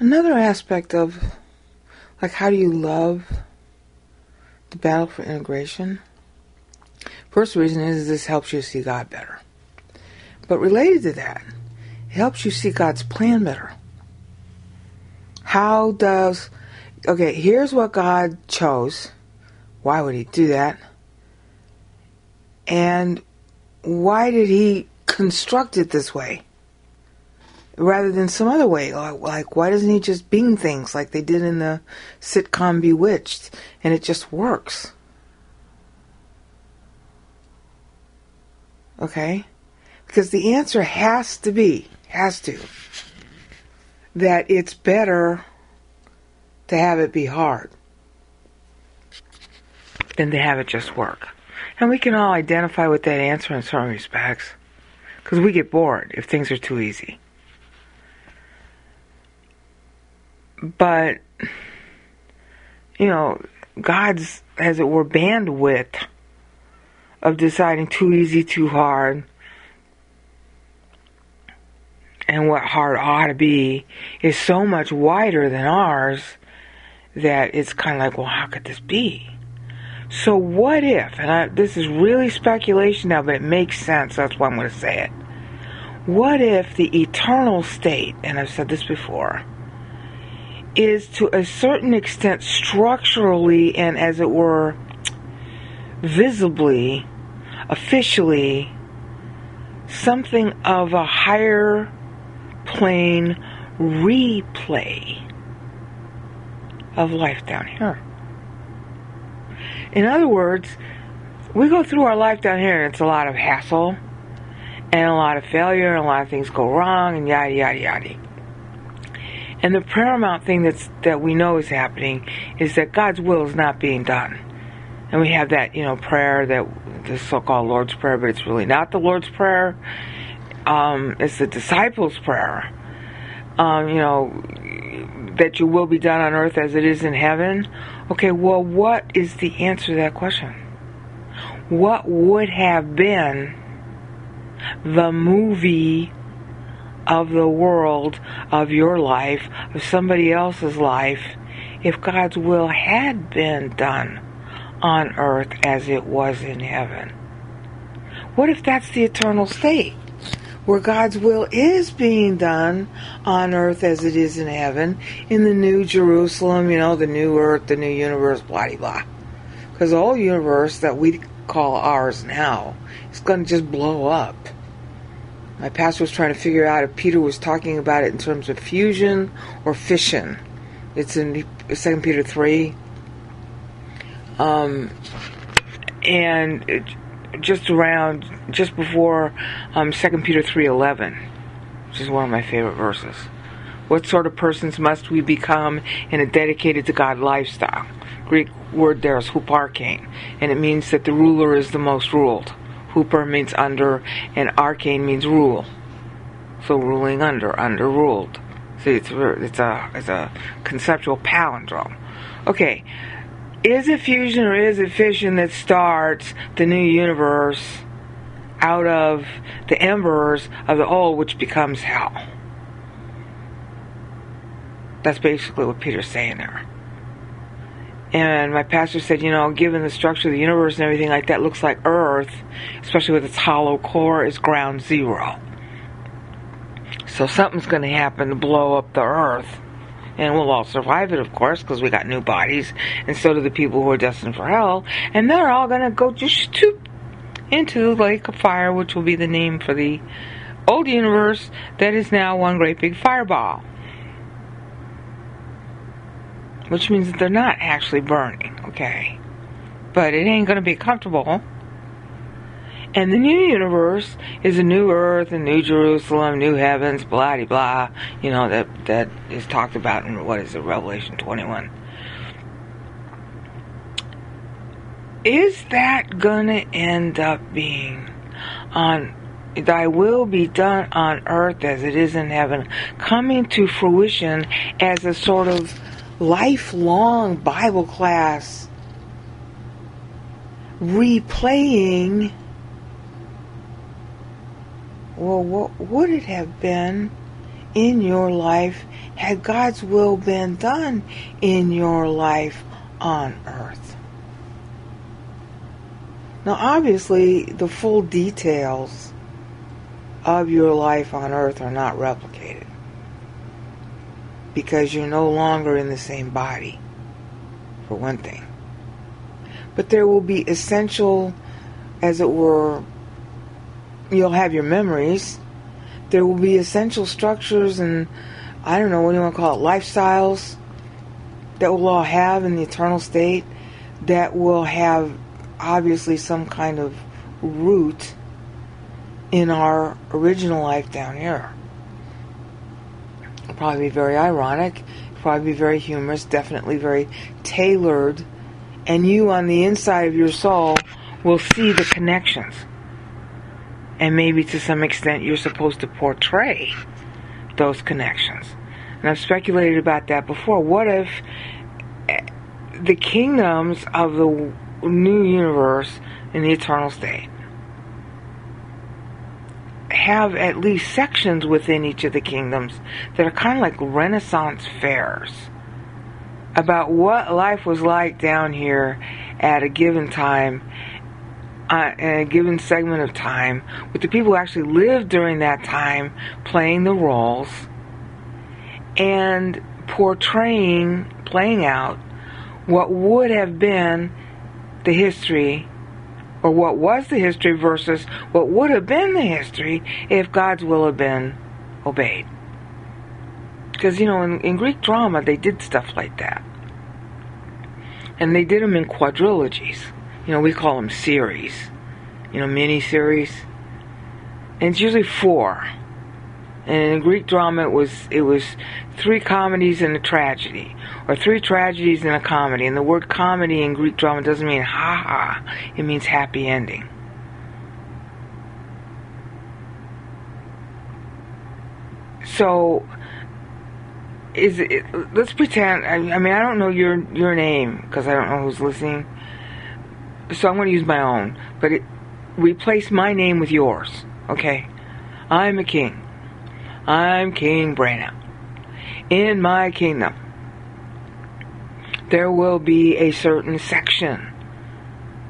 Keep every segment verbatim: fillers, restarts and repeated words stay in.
Another aspect of, like, how do you love the battle for integration? First reason is this helps you see God better. But related to that, it helps you see God's plan better. How does... Okay, here's what God chose. Why would he do that? And why did he construct it this way? Rather than some other way. Like, why doesn't he just bing things like they did in the sitcom Bewitched? And it just works. Okay? Because the answer has to be, has to, that it's better to have it be hard than to have it just work. And we can all identify with that answer in certain respects. Because we get bored if things are too easy. But, you know, God's, as it were, bandwidth of deciding too easy, too hard, and what hard ought to be is so much wider than ours that it's kind of like, well, how could this be? So what if, and I, this is really speculation now, but it makes sense, that's why I'm going to say it. What if the eternal state, and I've said this before, is to a certain extent structurally and, as it were, visibly, officially, something of a higher plain replay of life down here. In other words, we go through our life down here and it's a lot of hassle and a lot of failure and a lot of things go wrong and yada yada yada. And the paramount thing that's that we know is happening is that God's will is not being done. And we have that, you know, prayer, that the so-called Lord's Prayer, but it's really not the Lord's Prayer. Um, it's the disciples' prayer, um, you know, that your will be done on earth as it is in heaven. Okay, well, what is the answer to that question? What would have been the movie of the world, of your life, of somebody else's life, if God's will had been done on earth as it was in heaven? What if that's the eternal state? Where God's will is being done on earth as it is in heaven, in the new Jerusalem, you know, the new earth, the new universe, blah, blah, blah. Because the whole universe that we call ours now is going to just blow up. My pastor was trying to figure out if Peter was talking about it in terms of fusion or fission. It's in Second Peter three. Um, and... It, just around, just before um, Second Peter three eleven, which is one of my favorite verses. What sort of persons must we become in a dedicated to God lifestyle? Greek word there is huparkane, and it means that the ruler is the most ruled. Hupar means under, and arcane means rule. So ruling under, under ruled. See, it's, it's, a, it's a conceptual palindrome. Okay. Is it fusion or is it fission that starts the new universe out of the embers of the old, which becomes hell? That's basically what Peter's saying there. And my pastor said, you know, given the structure of the universe and everything like that, looks like Earth, especially with its hollow core, is ground zero. So something's going to happen to blow up the Earth. And we'll all survive it, of course, because we got new bodies. And so do the people who are destined for hell. And they're all going to go just into the lake of fire, which will be the name for the old universe that is now one great big fireball. Which means that they're not actually burning, okay? But it ain't going to be comfortable. And the new universe is a new earth, a new Jerusalem, new heavens, blah, de, blah, you know, that that is talked about in, what is it, Revelation twenty-one. Is that going to end up being on, thy will be done on earth as it is in heaven, coming to fruition as a sort of lifelong Bible class replaying? Well, what would it have been in your life had God's will been done in your life on earth. Now, obviously, the full details of your life on earth are not replicated because you're no longer in the same body, for one thing. But there will be essential, as it were, you'll have your memories. There will be essential structures and, I don't know, what do you want to call it, lifestyles that we'll all have in the eternal state that will have, obviously, some kind of root in our original life down here. It'll probably be very ironic, probably be very humorous, definitely very tailored, and you on the inside of your soul will see the connections. And maybe to some extent you're supposed to portray those connections. And I've speculated about that before. What if the kingdoms of the new universe in the eternal state have at least sections within each of the kingdoms that are kind of like Renaissance fairs about what life was like down here at a given time, uh, at a given segment of time, with the people who actually lived during that time playing the roles and portraying, playing out what would have been the history, or what was the history versus what would have been the history if God's will had been obeyed. Because, you know, in, in Greek drama, they did stuff like that. And they did them in quadrilogies. You know, we call them series. You know, mini-series. And it's usually four. And in Greek drama, it was it was three comedies and a tragedy, or three tragedies and a comedy. And the word comedy in Greek drama doesn't mean ha-ha. It means happy ending. So, is it, let's pretend, I, I mean, I don't know your, your name, because I don't know who's listening. So I'm going to use my own. But it, replace my name with yours, okay? I'm a king. I'm King Branham. In my kingdom, there will be a certain section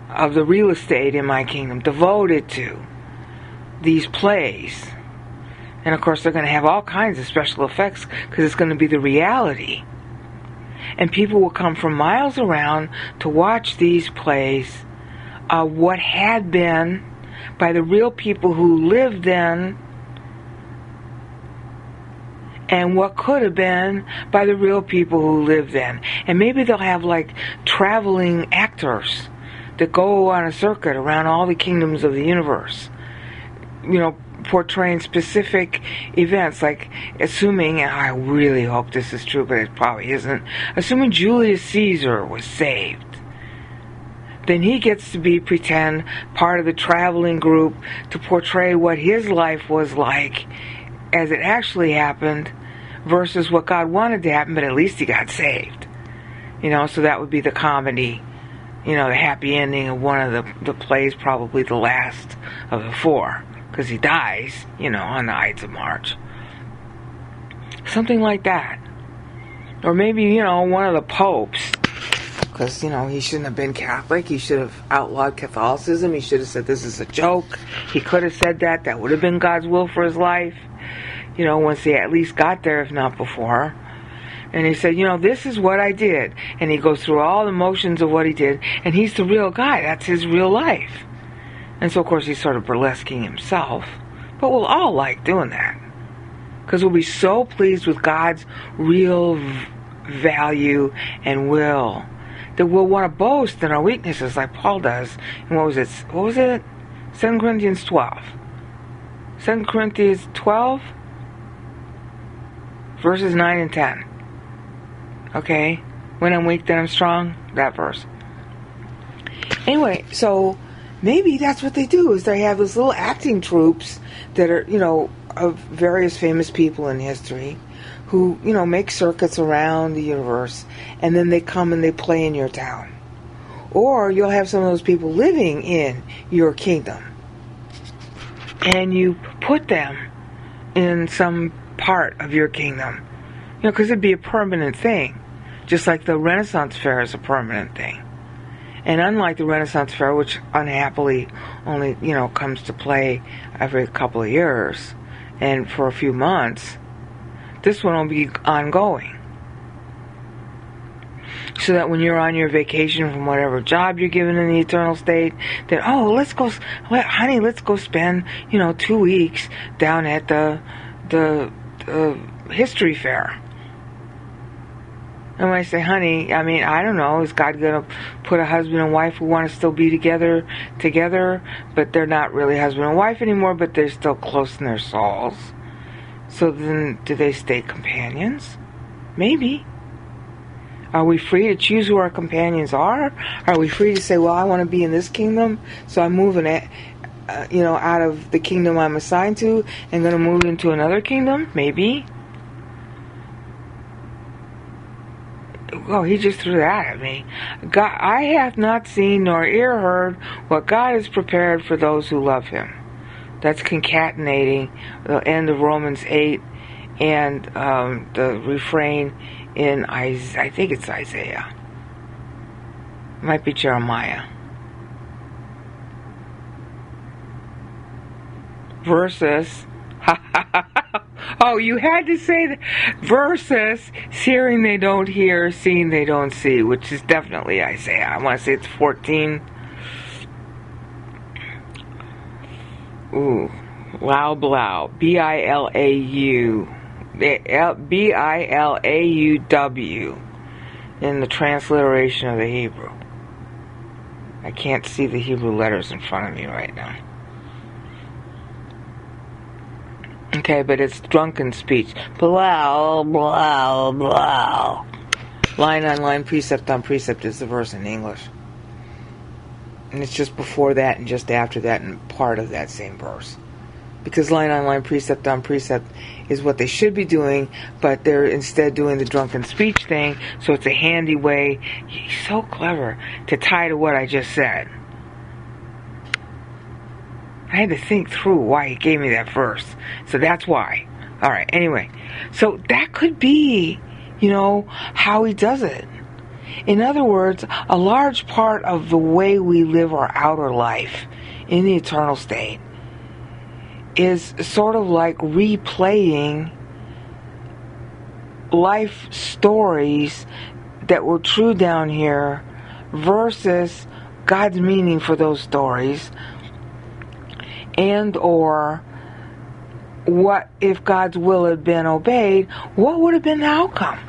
of the real estate in my kingdom devoted to these plays. And of course, they're going to have all kinds of special effects because it's going to be the reality. And people will come from miles around to watch these plays of uh, what had been by the real people who lived then, and what could have been by the real people who lived then. And maybe they'll have like traveling actors that go on a circuit around all the kingdoms of the universe, you know, portraying specific events, like assuming, and I really hope this is true, but it probably isn't, assuming Julius Caesar was saved. Then he gets to be, pretend, part of the traveling group to portray what his life was like as it actually happened versus what God wanted to happen, but at least he got saved. You know, so that would be the comedy, you know, the happy ending of one of the, the plays, probably the last of the four, because he dies, you know, on the Ides of March. Something like that. Or maybe, you know, one of the popes, because, you know, he shouldn't have been Catholic. He should have outlawed Catholicism. He should have said this is a joke. He could have said that. That would have been God's will for his life, you know, once he at least got there, if not before. And he said, you know, this is what I did. And he goes through all the motions of what he did. And he's the real guy. That's his real life. And so, of course, he's sort of burlesquing himself. But we'll all like doing that, because we'll be so pleased with God's real v- value and will that we'll want to boast in our weaknesses like Paul does. And what was it? What was it? Second Corinthians twelve. Second Corinthians twelve, verses nine and ten. Okay? When I'm weak, then I'm strong. That verse. Anyway, so maybe that's what they do, is they have these little acting troupes that are, you know, of various famous people in history who, you know, make circuits around the universe, and then they come and they play in your town. Or you'll have some of those people living in your kingdom, and you put them in some part of your kingdom. You know, because it'd be a permanent thing. Just like the Renaissance Fair is a permanent thing. And unlike the Renaissance Fair, which unhappily only, you know, comes to play every couple of years and for a few months, this one will be ongoing. So that when you're on your vacation from whatever job you're given in the eternal state, that, oh, let's go, honey, let's go spend, you know, two weeks down at the, the, the history fair. And when I say, honey, I mean, I don't know, is God going to put a husband and wife who want to still be together, together, but they're not really husband and wife anymore, but they're still close in their souls. So then, do they stay companions? Maybe. Are we free to choose who our companions are? Are we free to say, well, I want to be in this kingdom, so I'm moving it, uh, you know, out of the kingdom I'm assigned to and going to move into another kingdom? Maybe. Well, he just threw that at me. God, I have not seen nor ear heard what God has prepared for those who love him. That's concatenating the end of Romans eight and um, the refrain in, Isaiah, I think it's Isaiah. It might be Jeremiah. Versus, oh, you had to say that. Versus hearing they don't hear, seeing they don't see, which is definitely Isaiah. I want to say it's fourteen. Ooh, Billau, B I L A U, B I L A U W, in the transliteration of the Hebrew. I can't see the Hebrew letters in front of me right now. Okay, but it's drunken speech. Billau, Billau, Billau. Line on line, precept on precept is the verse in English. And it's just before that and just after that and part of that same verse. Because line on line, precept on precept is what they should be doing, but they're instead doing the drunken speech thing, so it's a handy way, he's so clever, to tie to what I just said. I had to think through why he gave me that verse. So that's why. All right, anyway. So that could be, you know, how he does it. In other words, a large part of the way we live our outer life in the eternal state is sort of like replaying life stories that were true down here versus God's meaning for those stories, and or what if God's will had been obeyed, what would have been the outcome?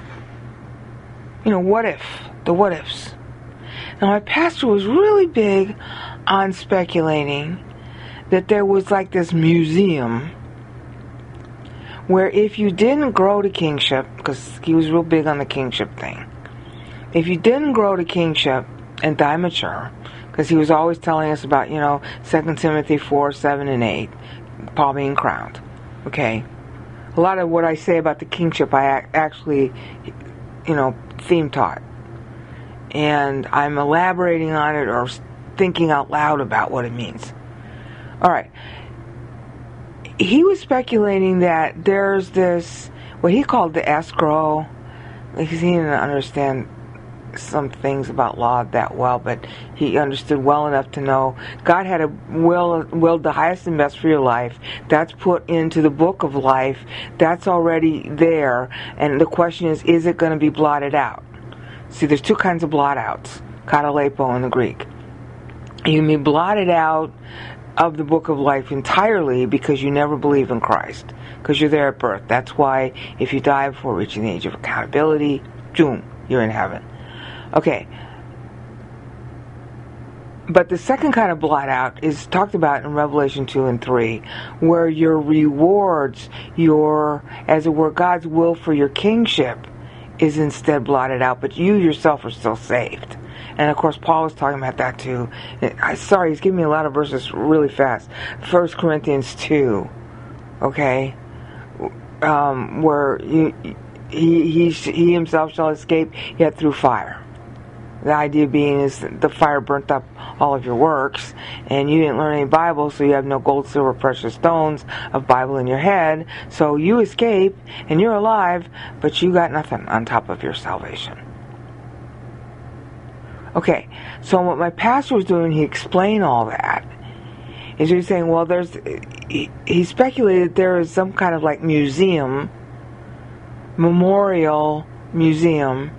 You know, what if, the what ifs. Now, my pastor was really big on speculating that there was like this museum where if you didn't grow to kingship, because he was real big on the kingship thing, if you didn't grow to kingship and die mature, because he was always telling us about, you know, Second Timothy four, seven, and eight, Paul being crowned, okay? A lot of what I say about the kingship, I actually, you know, theme taught. And I'm elaborating on it or thinking out loud about what it means. All right. He was speculating that there's this, what he called the escrow, because he didn't understand some things about law that well, but he understood well enough to know God had a will, willed the highest and best for your life. That's put into the book of life. That's already there. And the question is, is it going to be blotted out? See, there's two kinds of blot outs, katalepo in the Greek. You can be blotted out of the book of life entirely because you never believe in Christ, because you're there at birth. That's why if you die before reaching the age of accountability, boom, you're in heaven. Okay. But the second kind of blot out is talked about in Revelation two and three, where your rewards, your, as it were, God's will for your kingship is instead blotted out, but you yourself are still saved. And of course, Paul was talking about that too. I, sorry, he's giving me a lot of verses really fast. First Corinthians two, okay, um, where you, he, he, he himself shall escape yet through fire. The idea being is the fire burnt up all of your works, and you didn't learn any Bible, so you have no gold, silver, precious stones of Bible in your head. So you escape, and you're alive, but you got nothing on top of your salvation. Okay, so what my pastor was doing, he explained all that. Is he was saying, well, there's, he, he speculated there is some kind of like museum, memorial museum,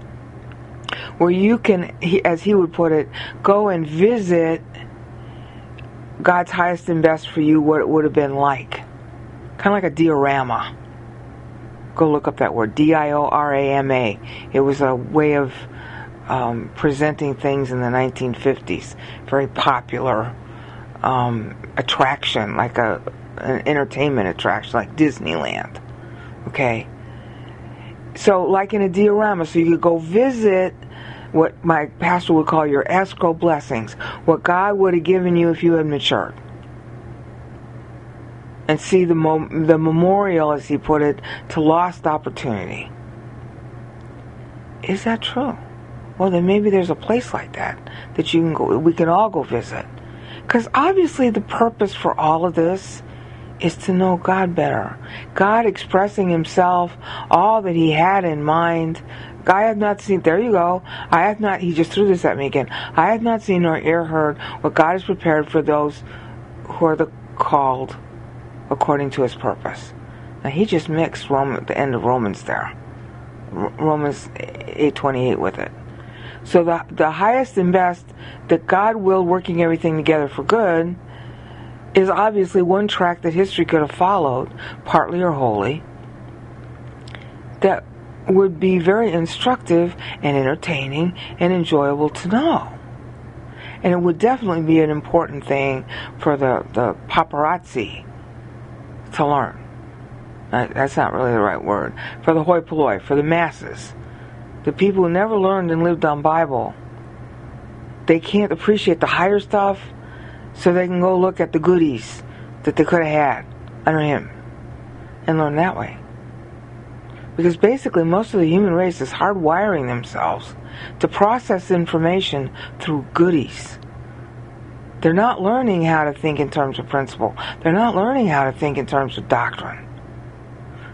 where you can, he, as he would put it, go and visit God's highest and best for you, what it would have been like. Kind of like a diorama. Go look up that word, D I O R A M A. It was a way of um, presenting things in the nineteen fifties. Very popular um, attraction, like a an entertainment attraction, like Disneyland. Okay? So, like in a diorama, so you could go visit what my pastor would call your escrow blessings, what God would have given you if you had matured. And see the mem- the memorial, as he put it, to lost opportunity. Is that true? Well, then maybe there's a place like that that you can go. We can all go visit. Because obviously the purpose for all of this is to know God better. God expressing himself, all that he had in mind. I have not seen, there you go, I have not, he just threw this at me again. I have not seen nor ear heard what God has prepared for those who are the called according to his purpose. Now he just mixed Roman, the end of Romans there. Romans eight twenty-eight with it. So the, the highest and best, that God will working everything together for good, is obviously one track that history could have followed, partly or wholly, that would be very instructive and entertaining and enjoyable to know. And it would definitely be an important thing for the, the paparazzi to learn. That's not really the right word. For the hoi polloi, for the masses, the people who never learned and lived on Bible, they can't appreciate the higher stuff, so they can go look at the goodies that they could have had under him and learn that way. Because basically most of the human race is hardwiring themselves to process information through goodies. They're not learning how to think in terms of principle. They're not learning how to think in terms of doctrine.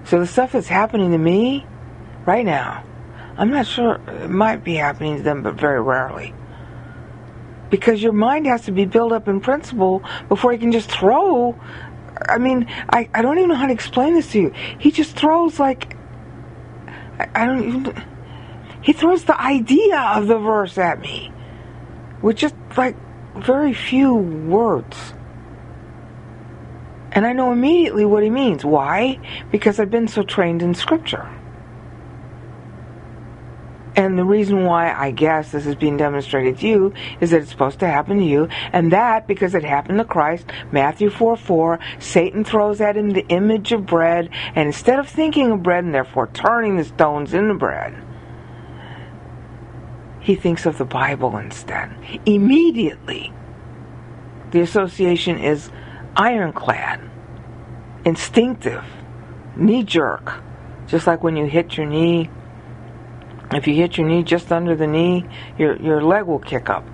So the stuff that's happening to me right now, I'm not sure, it might be happening to them, but very rarely. Because your mind has to be built up in principle before he can just throw. I mean, I, I don't even know how to explain this to you. He just throws like, I, I don't even, he throws the idea of the verse at me with just like very few words. And I know immediately what he means. Why? Because I've been so trained in Scripture. And the reason why, I guess, this is being demonstrated to you is that it's supposed to happen to you. And that, because it happened to Christ, Matthew four four, Satan throws at him the image of bread. And instead of thinking of bread and therefore turning the stones into bread, he thinks of the Bible instead. Immediately, the association is ironclad, instinctive, knee-jerk. Just like when you hit your knee. If you hit your knee just under the knee, your your leg will kick up.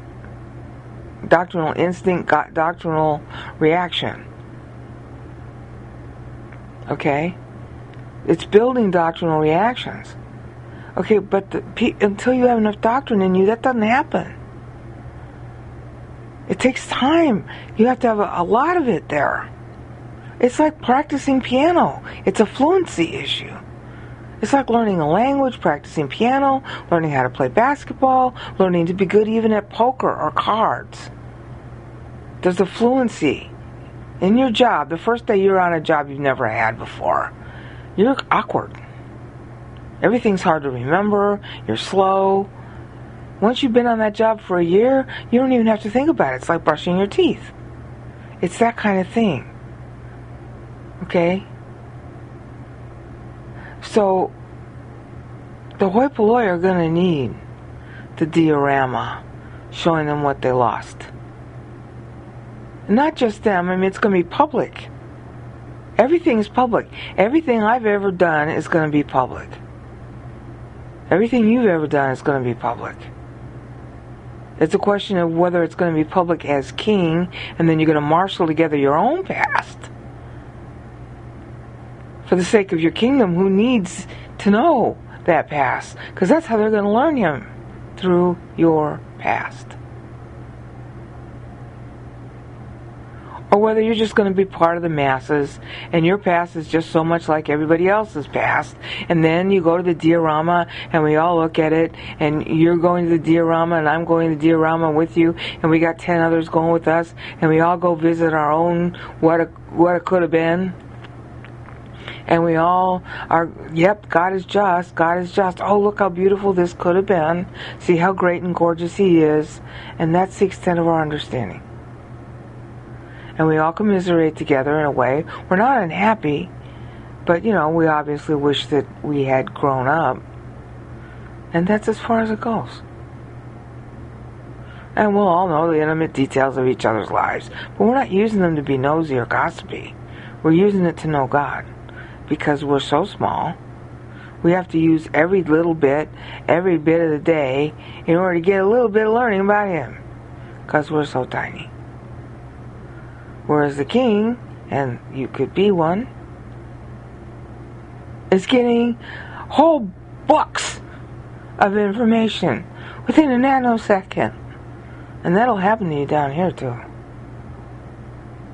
Doctrinal instinct, doctrinal reaction. Okay? It's building doctrinal reactions. Okay, but the, until you have enough doctrine in you, that doesn't happen. It takes time. You have to have a, a lot of it there. It's like practicing piano. It's a fluency issue. It's like learning a language, practicing piano, learning how to play basketball, learning to be good even at poker or cards. There's a fluency in your job. The first day you're on a job you've never had before, you're awkward. Everything's hard to remember. You're slow. Once you've been on that job for a year, you don't even have to think about it. It's like brushing your teeth. It's that kind of thing. Okay? So, the hoi polloi are going to need the diorama showing them what they lost. Not just them. I mean, it's going to be public. Everything is public. Everything I've ever done is going to be public. Everything you've ever done is going to be public. It's a question of whether it's going to be public as king, and then you're going to marshal together your own past. For the sake of your kingdom, who needs to know that past? Because that's how they're going to learn him, through your past. Or whether you're just going to be part of the masses, and your past is just so much like everybody else's past, and then you go to the diorama and we all look at it, and you're going to the diorama and I'm going to the diorama with you, and we got ten others going with us, and we all go visit our own what it, what it could have been. And we all are, yep, God is just, God is just. Oh, look how beautiful this could have been. See how great and gorgeous he is. And that's the extent of our understanding. And we all commiserate together in a way. We're not unhappy, but, you know, we obviously wish that we had grown up. And that's as far as it goes. And we'll all know the intimate details of each other's lives. But we're not using them to be nosy or gossipy. We're using it to know God. Because we're so small, we have to use every little bit, every bit of the day, in order to get a little bit of learning about him. Because we're so tiny. Whereas the king, and you could be one, is getting whole bucks of information within a nanosecond. And that'll happen to you down here too.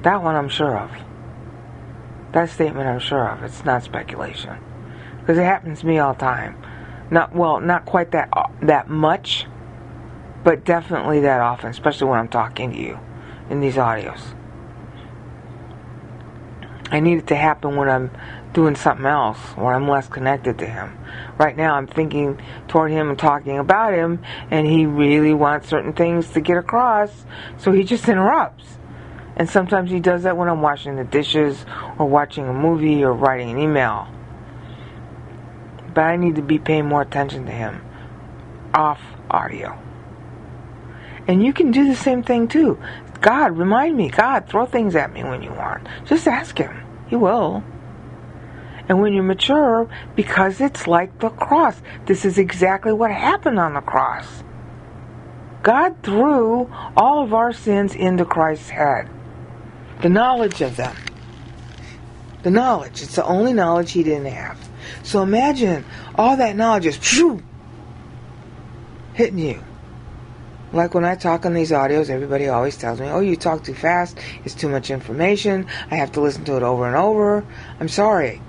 That one I'm sure of. That statement I'm sure of. It's not speculation. Because it happens to me all the time. Not, well, not quite that that much, but definitely that often, especially when I'm talking to you in these audios. I need it to happen when I'm doing something else, or I'm less connected to him. Right now I'm thinking toward him and talking about him, and he really wants certain things to get across, so he just interrupts. And sometimes he does that when I'm washing the dishes, or watching a movie, or writing an email. But I need to be paying more attention to him off audio. And you can do the same thing too. God, remind me. God, throw things at me when you want. Just ask him. He will. And when you mature, because it's like the cross. This is exactly what happened on the cross. God threw all of our sins into Christ's head. The knowledge of them. The knowledge. It's the only knowledge he didn't have. So imagine all that knowledge just phew, hitting you. Like when I talk on these audios, everybody always tells me, oh, you talk too fast, it's too much information, I have to listen to it over and over. I'm sorry.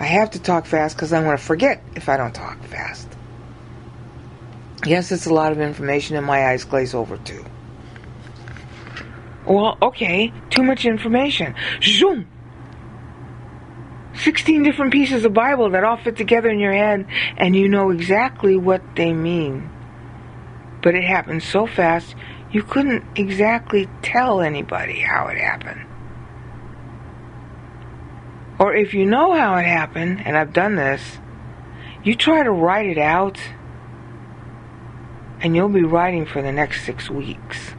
I have to talk fast because I'm going to forget if I don't talk fast. Yes, it's a lot of information and my eyes glaze over too. Well, okay, too much information. Zoom! sixteen different pieces of Bible that all fit together in your head, and you know exactly what they mean. But it happened so fast, you couldn't exactly tell anybody how it happened. Or if you know how it happened, and I've done this, you try to write it out, and you'll be writing for the next six weeks.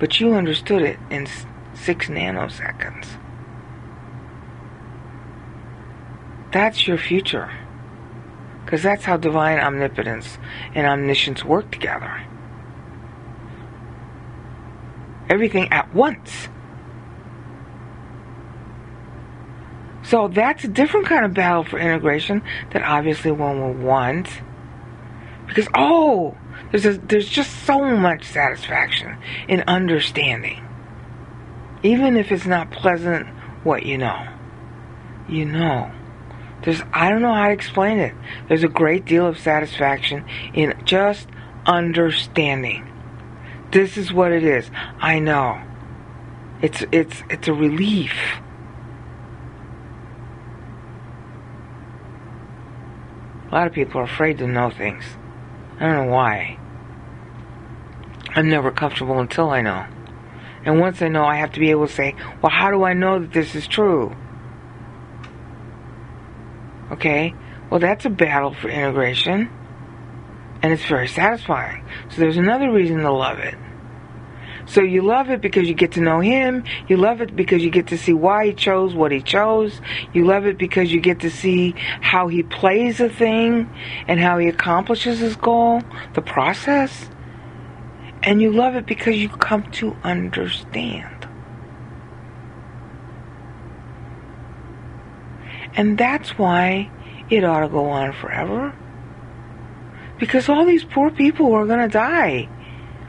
But you understood it in six nanoseconds. That's your future. Because that's how divine omnipotence and omniscience work together. Everything at once. So that's a different kind of battle for integration that obviously one will want. Because, oh, there's, a, there's just so much satisfaction in understanding. Even if it's not pleasant, what you know. You know. There's, I don't know how to explain it. There's a great deal of satisfaction in just understanding. This is what it is. I know. It's it's it's a relief. A lot of people are afraid to know things. I don't know why. I'm never comfortable until I know. And once I know, I have to be able to say, well, how do I know that this is true? Okay, well, that's a battle for integration, and it's very satisfying. So there's another reason to love it. So you love it because you get to know him. You love it because you get to see why he chose what he chose. You love it because you get to see how he plays a thing and how he accomplishes his goal, the process. And you love it because you come to understand. And that's why it ought to go on forever. Because all these poor people are going to die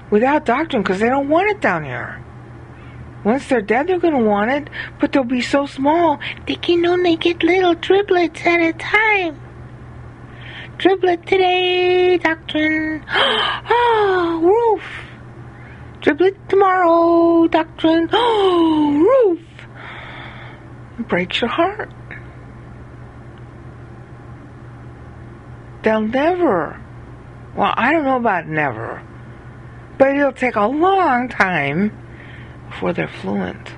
without doctrine because they don't want it down here. Once they're dead, they're going to want it, but they'll be so small, they can only get little driblets at a time. Driblet today, doctrine. Ah, roof. Driblet tomorrow, doctrine. Oh, roof. It breaks your heart. They'll never. Well, I don't know about never, but it'll take a long time before they're fluent.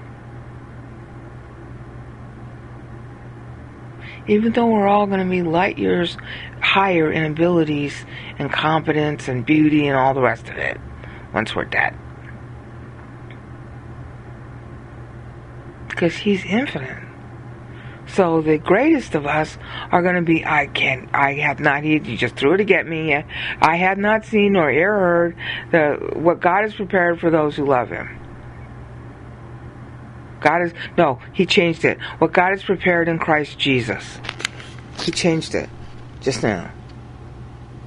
Even though we're all going to be light years higher in abilities and competence and beauty and all the rest of it once we're dead. Because he's infinite. So the greatest of us are going to be, I can, I have not, he just threw it to get me, I have not seen or ear heard the, what God has prepared for those who love him. God is, no, he changed it. What God has prepared in Christ Jesus. He changed it just now.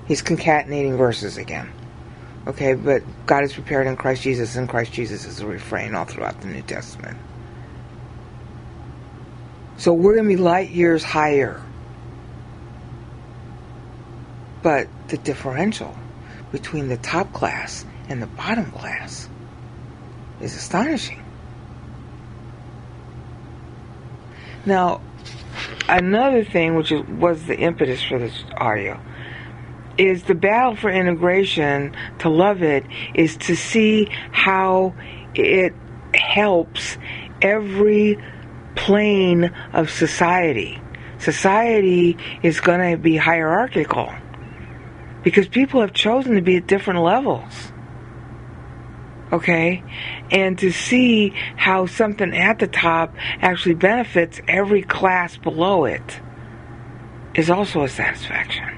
He's concatenating verses again. Okay, but God is prepared in Christ Jesus, and Christ Jesus is a refrain all throughout the New Testament. So we're going to be light years higher. But the differential between the top class and the bottom class is astonishing. Now, another thing, which is, was the impetus for this audio, is the battle for integration, to love it, is to see how it helps every plane of society. Society is going to be hierarchical because people have chosen to be at different levels. Okay, and to see how something at the top actually benefits every class below it is also a satisfaction.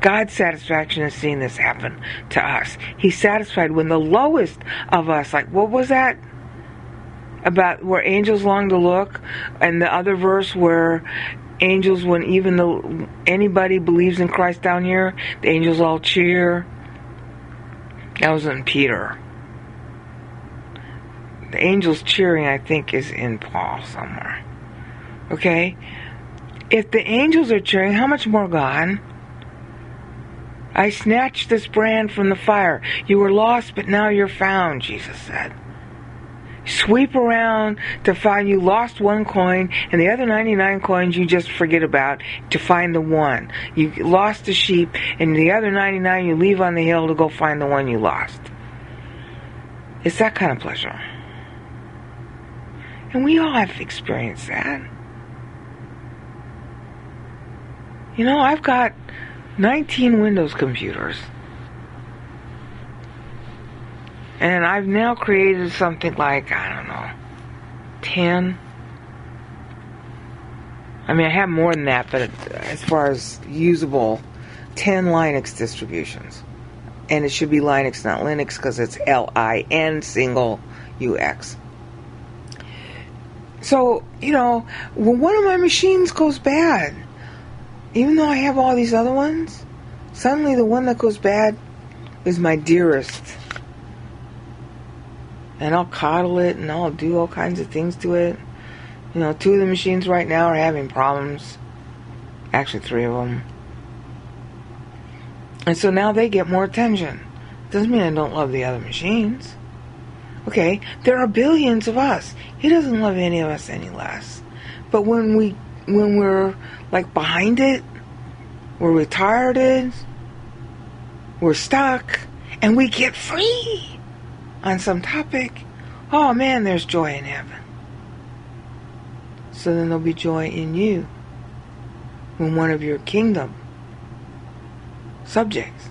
God's satisfaction is seeing this happen to us. He's satisfied when the lowest of us, like what was that? About where angels long to look, and the other verse where angels, when even though anybody believes in Christ down here, the angels all cheer. That was in Peter. The angels cheering, I think, is in Paul somewhere. Okay? If the angels are cheering, how much more God? I snatched this brand from the fire. You were lost, but now you're found, Jesus said. Sweep around to find you lost one coin, and the other ninety-nine coins you just forget about to find the one. You lost the sheep, and the other ninety-nine you leave on the hill to go find the one you lost. It's that kind of pleasure. And we all have experienced that. You know, I've got nineteen Windows computers. And I've now created something like, I don't know, ten. I mean, I have more than that, but as far as usable, ten Linux distributions. And it should be Linux, not Linux, because it's L I N single U X. So, you know, when one of my machines goes bad, even though I have all these other ones, suddenly the one that goes bad is my dearest. And I'll coddle it and I'll do all kinds of things to it. You know, two of the machines right now are having problems. Actually, three of them. And so now they get more attention. Doesn't mean I don't love the other machines. Okay, there are billions of us. He doesn't love any of us any less. But when we, when we're like behind it, we're retarded, we're stuck, and we get free on some topic, oh man, there's joy in heaven. So then there'll be joy in you when one of your kingdom subjects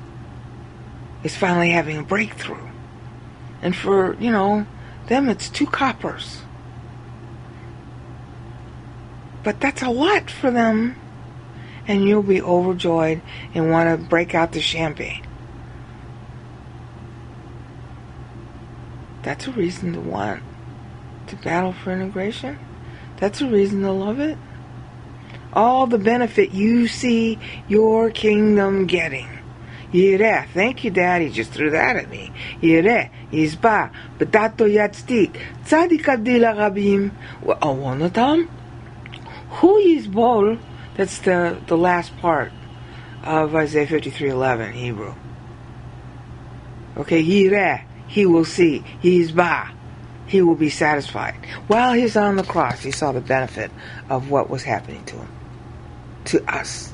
is finally having a breakthrough. And for, you know, them it's two coppers. But that's a lot for them. And you'll be overjoyed and want to break out the champagne. That's a reason to want to battle for integration. That's a reason to love it. All the benefit you see your kingdom getting. Yireh, thank you, Daddy, just threw that at me. Yireh, Yizba, Batato Yatstik, Tzadikadila Rabim, Awonatam. Hu Yizbol, that's the, the last part of Isaiah fifty-three eleven, Hebrew. Okay, Yireh, he will see, Yizba, he will be satisfied. While he's on the cross, he saw the benefit of what was happening to him, to us.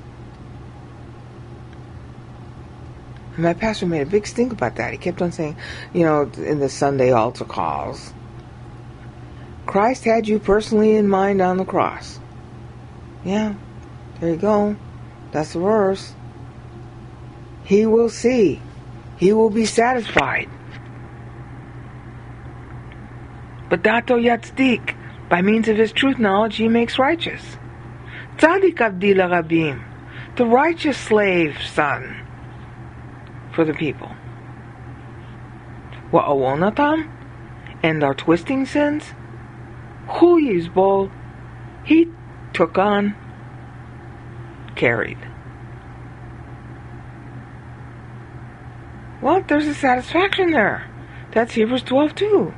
And my pastor made a big stink about that. He kept on saying, you know, in the Sunday altar calls, Christ had you personally in mind on the cross. Yeah, there you go. That's the verse. He will see. He will be satisfied. Badato yatzdik, by means of his truth knowledge, he makes righteous. Tzadik abdila rabim, the righteous slave son for the people. Wa'awonatam, and our twisting sins. Hu yizbol, he took on, carried. Well, there's a satisfaction there. That's Hebrews twelve too.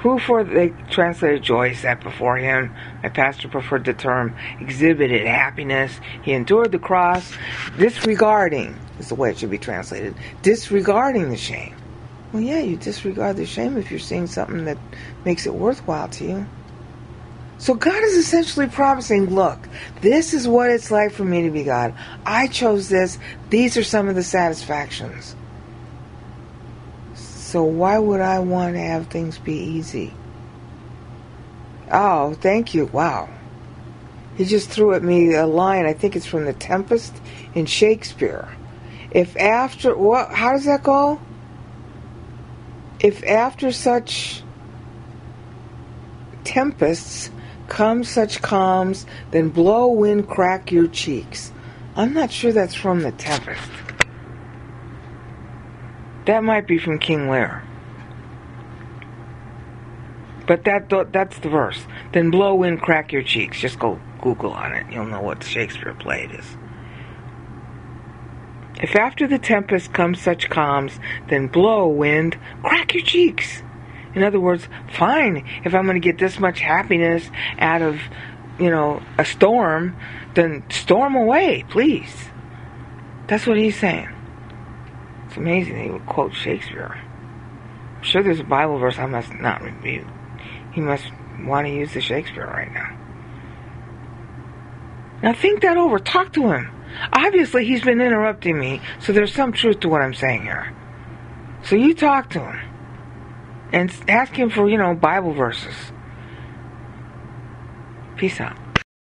Who for, they translated joy, sat before him. My pastor preferred the term exhibited happiness. He endured the cross, disregarding, is the way it should be translated, disregarding the shame. Well, yeah, you disregard the shame if you're seeing something that makes it worthwhile to you. So God is essentially promising, look, this is what it's like for me to be God. I chose this. These are some of the satisfactions. So why would I want to have things be easy? Oh, thank you. Wow. He just threw at me a line. I think it's from The Tempest in Shakespeare. If after, what? How does that go? If after such tempests come such calms, then blow wind, crack your cheeks. I'm not sure that's from The Tempest. That might be from King Lear. But that that's the verse. Then blow wind, crack your cheeks. Just go Google on it. You'll know what Shakespeare play it is. If after the tempest comes such calms, then blow wind, crack your cheeks. In other words, fine. If I'm going to get this much happiness out of, you know, a storm, then storm away, please. That's what he's saying. It's amazing that he would quote Shakespeare. I'm sure there's a Bible verse I must not review. He must want to use the Shakespeare right now. Now think that over. Talk to him. Obviously he's been interrupting me, so there's some truth to what I'm saying here. So you talk to him. And ask him for, you know, Bible verses. Peace out.